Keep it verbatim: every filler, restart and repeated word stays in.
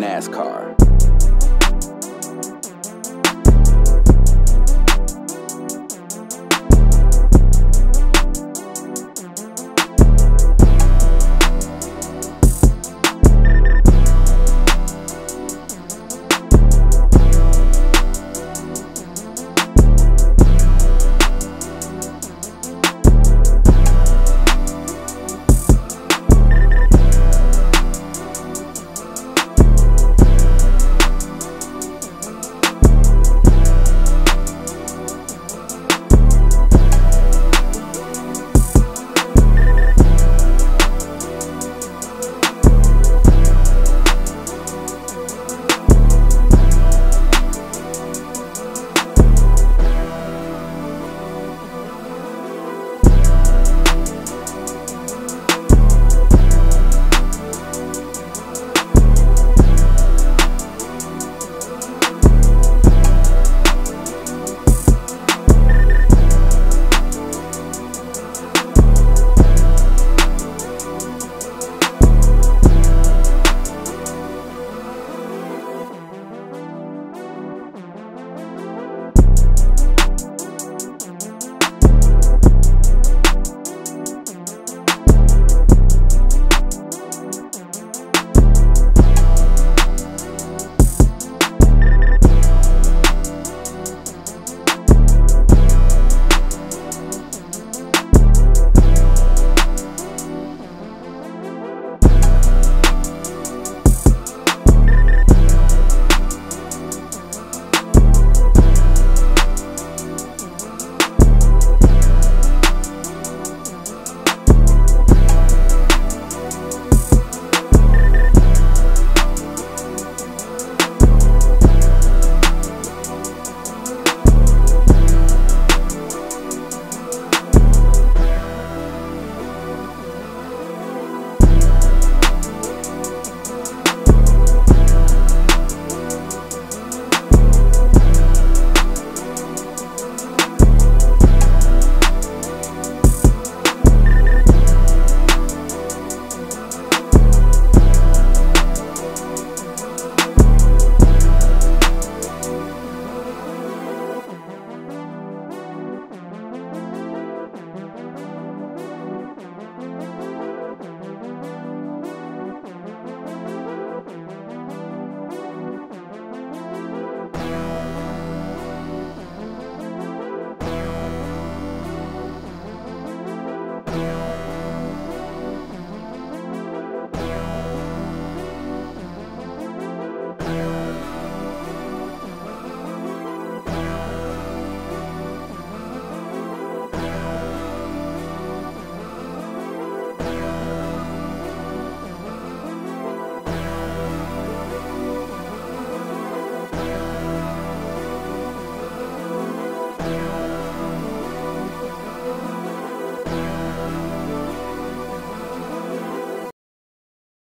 NASCAR.